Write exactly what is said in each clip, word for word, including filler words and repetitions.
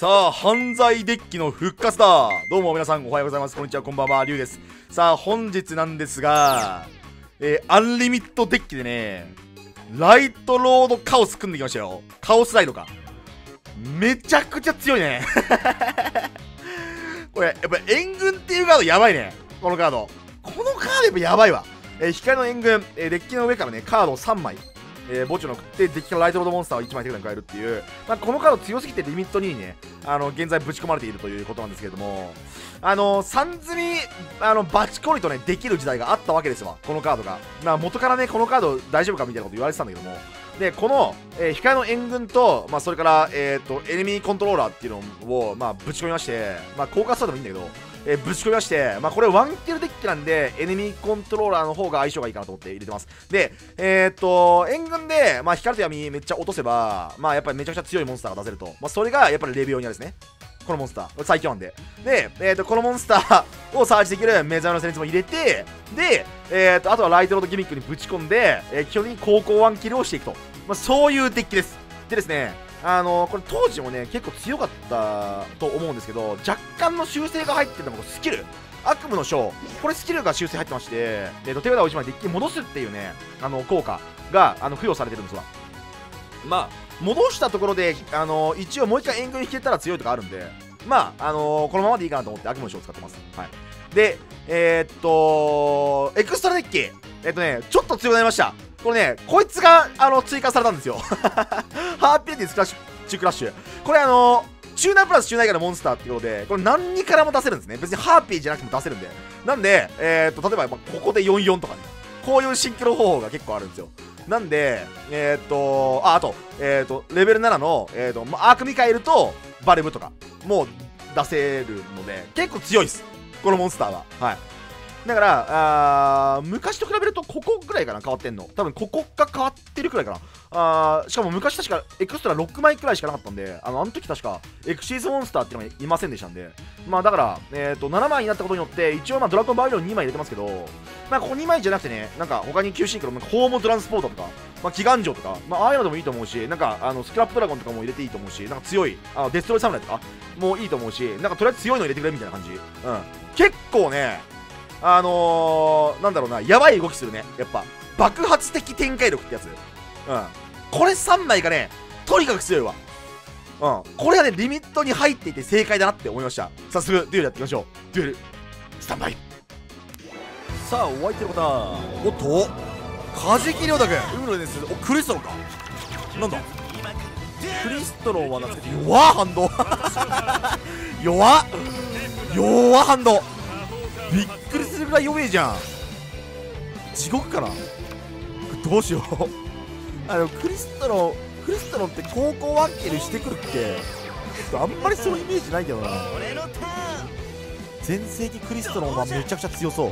さあ、犯罪デッキの復活だ。どうも皆さんおはようございます。こんにちは、こんばんは、リュウです。さあ、本日なんですが、えー、アンリミットデッキでね、ライトロードカオス組んできましたよ。カオスライドか。めちゃくちゃ強いね。これ、やっぱ援軍っていうカードやばいね。このカード。このカードやっぱやばいわ。えー、光の援軍、えー、デッキの上からね、カードをさんまい。えー、墓地の送って、デッキからライトロードモンスターをいちまい手札に変えるっていう、まあ、このカード強すぎてリミットにね、あの、現在ぶち込まれているということなんですけれども、あのー、さん積み、あの、バチコリとね、できる時代があったわけですわ、このカードが。まあ、元からね、このカード大丈夫かみたいなこと言われてたんだけども、で、この、えー、光の援軍と、まあ、それから、えっと、エネミーコントローラーっていうのを、まあ、ぶち込みまして、まあ、効果スタートでもいいんだけど、えー、ぶち込みまして、まあ、これワンキルデッキなんで、エネミーコントローラーの方が相性がいいかなと思って入れてます。で、えー、っと、援軍で、まあ、光と闇めっちゃ落とせば、まあ、やっぱりめちゃくちゃ強いモンスターが出せると。まあ、それが、やっぱりレビオニアですね。このモンスター。これ最強なんで。で、えー、っと、このモンスターをサーチできるメザーの戦術も入れて、で、えー、っと、あとはライトロードギミックにぶち込んで、えー、基本的に高校ワンキルをしていくと。まあ、そういうデッキです。でですね、あのー、これ当時もね結構強かったと思うんですけど、若干の修正が入ってたのがスキル悪夢の章、これスキルが修正入ってまして、えー、と手札をいちまいデッキに戻すっていうね、あの効果があの付与されてるんですわ。まあ戻したところで、あのー、一応もういっかい援軍引けたら強いとかあるんで、まあ、あのー、このままでいいかなと思って悪夢の章を使ってます。はい、でえー、っとエクストラデッキ、えー、っとねちょっと強くなりました。これね、こいつがあの追加されたんですよ。ハーピリティスクラッシュ、中クラッシュ。これあのー、チューナープラスチューナー以外のモンスターっていうことで、これ何にからも出せるんですね。別にハーピーじゃなくても出せるんで。なんで、えー、っと、例えば、まあ、ここでよんよんとかね、こういうシンクロ方法が結構あるんですよ。なんで、えー、っと、あ、あと、えー、っと、レベルななの、えー、っと、アークミカエルとバレブとかも出せるので、結構強いです。このモンスターは。はい。だからあー、昔と比べるとここぐらいかな、変わってんの。多分ここが変わってるくらいかな。あーしかも昔確かエクストラろくまいくらいしかなかったんで、あの、あの時確かエクシーズモンスターっていうのがいませんでしたんで、まあだから、えーと、ななまいになったことによって、一応まあドラゴンバイオンにまい入れてますけど、まあここにまいじゃなくてね、なんか他に旧シンクロ、ホームトランスポーターとか、まあ祈願城とか、まあああいうのでもいいと思うし、なんかあのスクラップドラゴンとかも入れていいと思うし、なんか強い、あのデストロイサムライとかもいいと思うし、なんかとりあえず強いの入れてくれみたいな感じ。うん。結構ね、あのー、なんだろうな、やばい動きするね。やっぱ、爆発的展開力ってやつ。うん。これさんまいがね、とにかく強いわ。うん。これはね、リミットに入っていて正解だなって思いました。早速、デュエルやっていきましょう。デュエル、スタンバイ。さあ、お相手の方。おっと、梶木亮太君。海のです。お、クリストロか。なんだクリストロはなんか弱ハンド。弱弱ハンド。びっくりするぐらい弱えじゃん。地獄かな、どうしよう。あのクリストロクリストロって高校ワンキルしてくるっけ。あんまりそのイメージないけどな。全盛期クリストロはめちゃくちゃ強そう。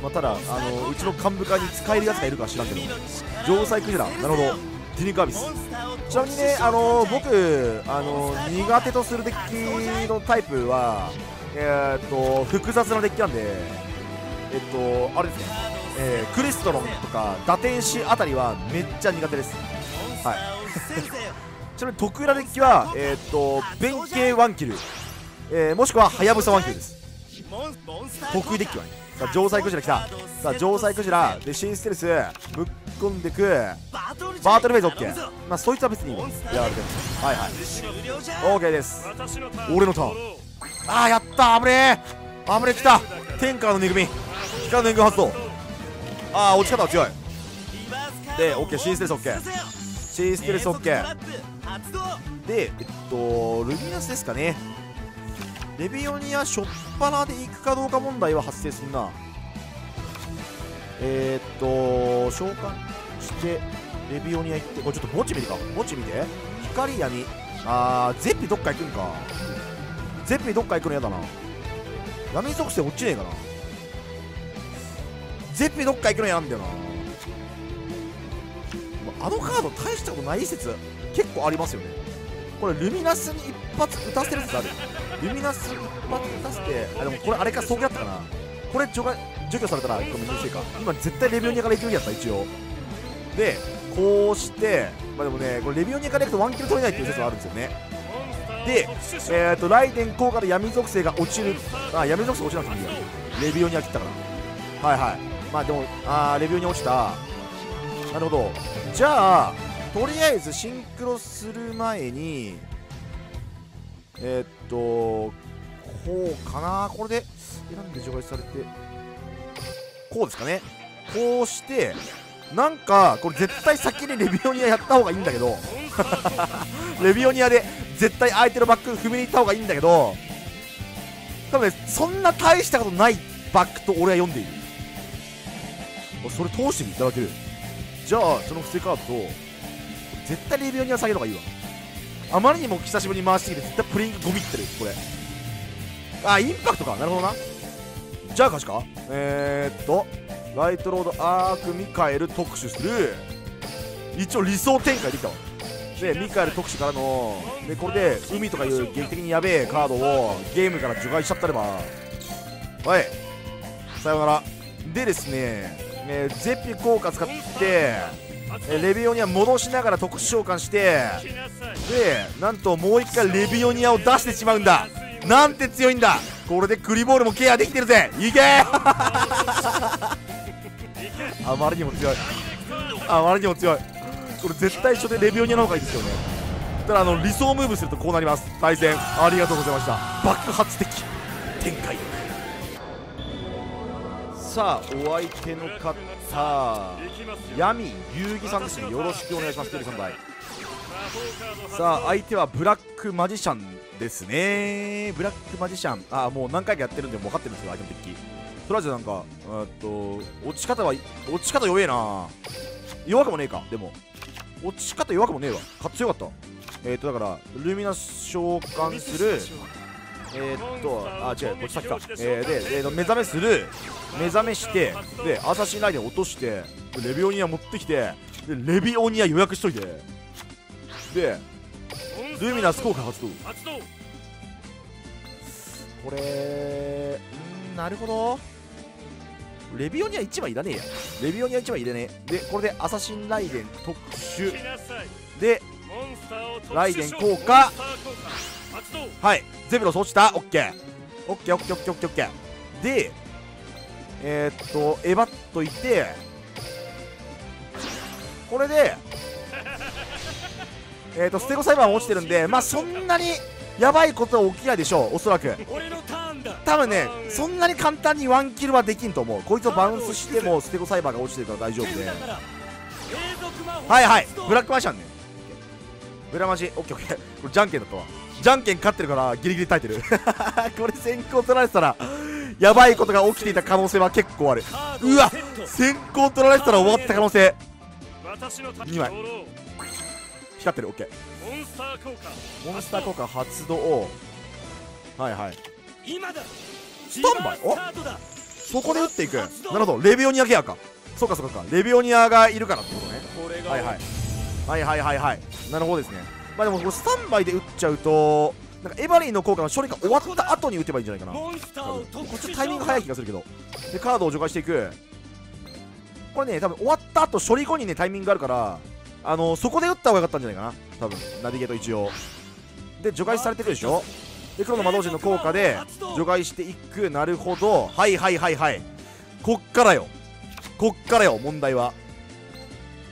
まあ、ただあのうちの幹部会に使えるやつがいるか知らんけど、城塞クジラ、なるほど、ディニックアビス。ちなみにね、あの僕あの苦手とするデッキのタイプはえっと複雑なデッキなんで、えっとあれですね、えー、クリストロンとか打天使あたりはめっちゃ苦手です。はい。ちなみに得意なデッキはえっと弁慶ワンキル、えー、もしくはハヤブサワンキルです。得意デッキはね、さあ城塞クジラ来た。さあ城塞クジラでシンステルスぶっ込んでくバートルフェイズオッケー。まあそいつは別にいいわ。やられてる。はいはい、オーケーです。俺のターン。あーやったー、危ねえ危ねえ、来た天からの恵み、光の援軍発動。ああ落ち方は強いで、オッケー、シーステルスオッケー、シーステルスオッケーで、えっとルミナスですかね。レビオニア初っ端で行くかどうか問題は発生するな。えー、っと召喚してレビオニア行って、これちょっと墓地見てか、墓地見て光闇、あーゼッピどっか行くんか。ゼッピどっか行くのやだな。闇属性落ちねえかな。ゼッピどっか行くのやなんだよな。あのカード大したことない説結構ありますよね。これルミナスに一発打たせる説ある。ルミナスに一発打たせて、あでもこれあれか、装具だったかな。これ除去されたら一個難しいか。今絶対レビオニアから行くべきやった一応で、こうして、まあでもねこれレビオニアから行くとワンキル取れないっていう説はあるんですよね。で、えー、と雷電効果で闇属性が落ちる。あ、闇属性落ちなくていいや、レビオニア切ったから。はいはい、まあでも、あレビオニア落ちた。なるほど。じゃあとりあえずシンクロする前にえー、っとこうかな。これで選んで除外されてこうですかね。こうしてなんかこれ絶対先にレビオニアやった方がいいんだけどレビオニアで絶対相手のバック踏みに行った方がいいんだけど、多分ねそんな大したことないバックと俺は読んでいる。それ通してみいただける。じゃあその伏せカードと絶対レビオニア下げるのがいいわ。あまりにも久しぶりに回してきて絶対プレイングゴミってるこれ。あインパクトか、なるほどな。じゃあ勝ちか。えー、っとライトロードアークミカエル特集する。一応理想展開できたわ。でミカエル特集からので、これで海とかいう劇的にやべえカードをゲームから除外しちゃったればはいさようならでですね、えー、ゼッピ効果使ってレビオニア戻しながら特殊召喚して、でなんともう一回レビオニアを出してしまうんだ。なんて強いんだ。これでクリボールもケアできてるぜ。いけあまりにも強い、あまりにも強い。これ絶対初手レビオニアの方がいいですよね。ただあの理想ムーブするとこうなります。対戦ありがとうございました。爆発的展開。さあお相手の方、闇遊戯さんですね。よろしくお願いします。さあ相手はブラックマジシャンですね。ブラックマジシャン、あもう何回かやってるんで分かってるんですけど、相手の敵とりあえずなんかえと落ち方は落ち方弱えな。弱くもねえか。でも落ち方弱くもねえわ。勝強かった。えっ、ー、とだからルミナス召喚する。えーっと、あ、違う、こっち先か。えー、で、えー、目覚めする。目覚めして、で、アサシンライデン落として、レビオニア持ってきて、で、レビオニア予約しといて、で、ルミナス効果発動。これ、んー、なるほど。レビオニアいちまいいらねえや。レビオニアいちまいいらねえ。で、これでアサシンライデン特殊。で、ライデン効果。はい、ゼブロス落ちた。オッケーオッケーオッケーオッケーオッケーオッケー。でえー、っとえばっといて、これでえー、っとステゴ裁判も落ちてるんで、まあそんなにやばいことは起きないでしょう、おそらく。多分ねそんなに簡単にワンキルはできんと思う。こいつをバウンスしてもステゴ裁判が落ちてるから大丈夫で、はいはい、ブラックマジシャンね。ブラマジオッケーオッケー。これじゃんけんだったわ。じゃんけん勝ってるからギリギリ耐えてるこれ先行取られてたらやばいことが起きていた可能性は結構ある。うわ先行取られてたら終わった可能性。にまい光ってる。 OK モンスター効果発動。はいはい、スタンバイ。おそこで打っていく。なるほど、レビオニアケアか。そうかそうか、レビオニアがいるからってことね。はいはいはいはいはいはい、なるほどですね。まあでもこれスタンバイで打っちゃうとなんかエバリーの効果の処理が終わった後に打てばいいんじゃないかな。こっちタイミング早い気がするけど。でカードを除外していく。これね多分終わった後処理後にねタイミングがあるから、あのー、そこで打った方が良かったんじゃないかな多分。ナビゲート一応で除外されてくるでしょ。で黒の魔導陣の効果で除外していく。なるほど、はいはいはいはい。こっからよ、こっからよ。問題は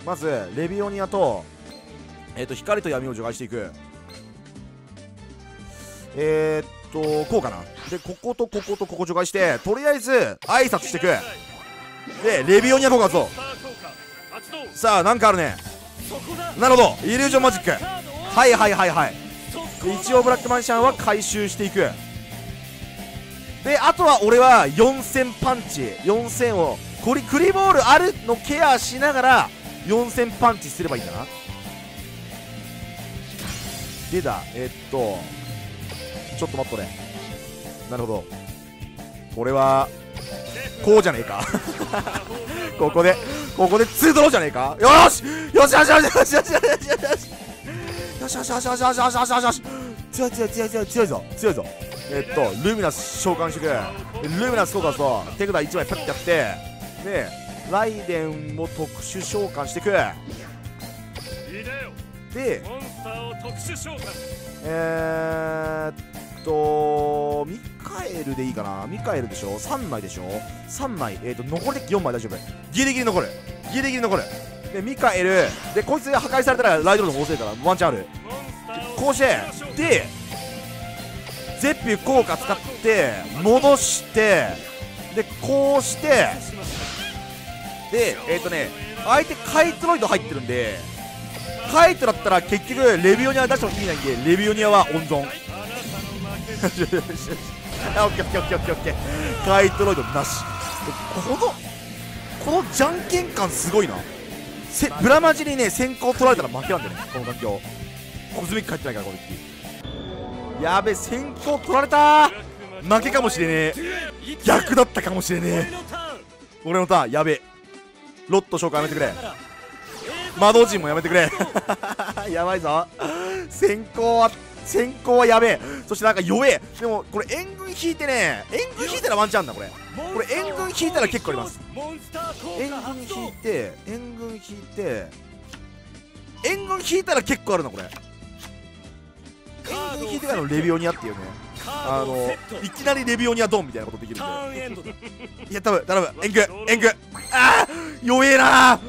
まずレビオニアとえーと光と闇を除外していく。えー、っとこうかな。でこことこことここ除外して、とりあえず挨拶していく。でレビオニア効果発動。さあなんかあるね。なるほど、イリュージョンマジック。はいはいはいはい。で一応ブラックマンシャンは回収していく。であとは俺はよんせんパンチ、よんせんをこれクリボールあるのケアしながらよんせんパンチすればいいんだな。でだ、えー、っとちょっと待っとね。なるほど、これはこうじゃねえかここでここでツードローじゃねえか。よしよしよしよしよしよしよしよしよしよしよしよしよしよしよしよしよし、強い強い強い強い強いぞ強いぞ。えー、っとルミナス召喚してくる。ルミナス効果と手札いちまいパッてやって、でライデンも特殊召喚してく。で、えーっとミカエルでいいかな。ミカエルでしょ、さんまいでしょ、さんまい、えーっと残りよんまい、大丈夫、ギリギリ残る、ギリギリ残る。でミカエルで、こいつが破壊されたらライドルの方が遅いからワンチャンある。こうしてでゼッピュ効果使って戻して、でこうしてで、えーっとね相手カイトロイド入ってるんで、カイトだったら結局レビオニア出しても意味ないんで、レビオニアは温存。オッケーオッケーオッケーオッケーオッケー、カイトロイドなし。このこのじゃんけん感すごいな。ブラマジにね先行取られたら負けなんだよね、この環境。コズミック入ってないから、これやべえ、先行取られたー、負けかもしれねえ、逆だったかもしれねえ。俺のターンやべえ、ロット紹介やめてくれ、魔導陣もやめてくれ。やばいぞ、先行は先行はやべえ。そしてなんか弱え。でもこれ援軍引いてね、援軍引いたらワンチャンだ、これこれ援軍引いたら結構あります。援軍引いて、援軍引いて、援軍引いたら結構あるな、これ援軍引いてからのレビオニアっていうね、あのいきなりレビオニアドンみたいなことできるんで。いや多分頼む、援軍援軍、あー弱えなー。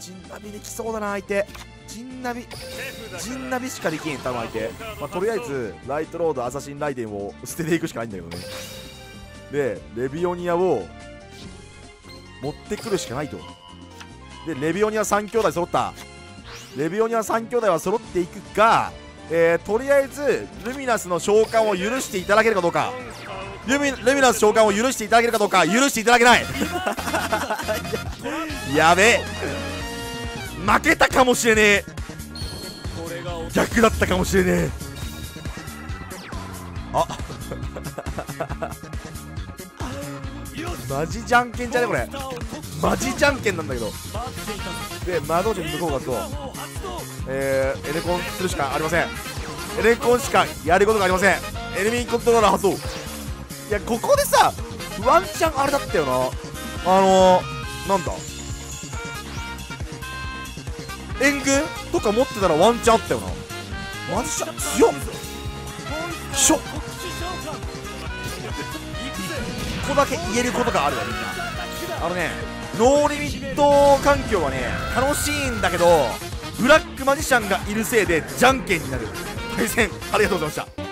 ジンナビできそうだな相手、ジンナビジンナビしかできん多分相手。まあ、とりあえずライトロードアサシンライデンを捨てていくしかないんだけどね。でレビオニアを持ってくるしかないと。でレビオニアさん兄弟揃った、レビオニアさん兄弟は揃っていくが、えー、とりあえずルミナスの召喚を許していただけるかどうか、ルミ、ルミナス召喚を許していただけるかどうか、許していただけない。やべえ、負けたかもしれねえ、逆だったかもしれねえ。あマジじゃんけんじゃね、これマジじゃんけんなんだけど。で魔導陣向こうがそう、えー、エレコンするしかありません。エレコンしかやることがありません。エネミーコントローラー発動。いやここでさワンチャンあれだったよな、あのー、なんだ援軍とか持ってたらワンチャンあったよな。マジシャン強っしょ、いっこだけ言えることがあるわみんな。あのねノーリミット環境はね楽しいんだけど、ブラックマジシャンがいるせいでじゃんけんになる。対戦ありがとうございました。